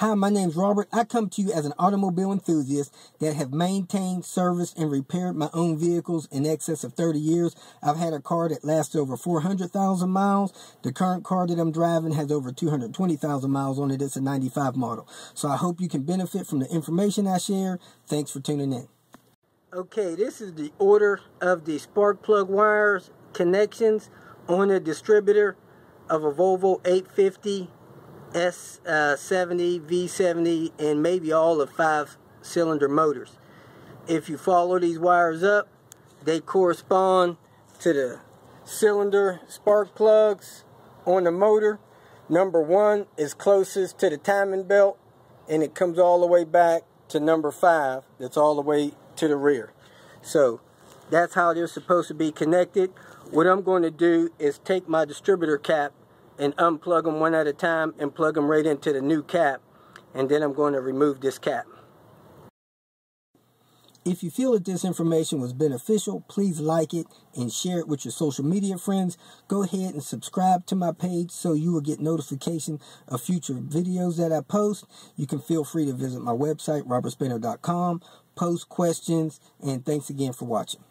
Hi, my name's Robert. I come to you as an automobile enthusiast that have maintained, serviced, and repaired my own vehicles in excess of 30 years. I've had a car that lasts over 400,000 miles. The current car that I'm driving has over 220,000 miles on it. It's a 95 model. So I hope you can benefit from the information I share. Thanks for tuning in. Okay, this is the order of the spark plug wires connections on the distributor of a Volvo 850. S70, V70, and maybe all of 5-cylinder motors. If you follow these wires up, they correspond to the cylinder spark plugs on the motor. Number 1 is closest to the timing belt, and it comes all the way back to number 5, that's all the way to the rear. So that's how they're supposed to be connected. What I'm going to do is take my distributor cap and unplug them one at a time and plug them right into the new cap, and then I'm going to remove this cap. If you feel that this information was beneficial, please like it and share it with your social media friends. Go ahead and subscribe to my page so you will get notification of future videos that I post. You can feel free to visit my website, RobertDIY.com, post questions, and thanks again for watching.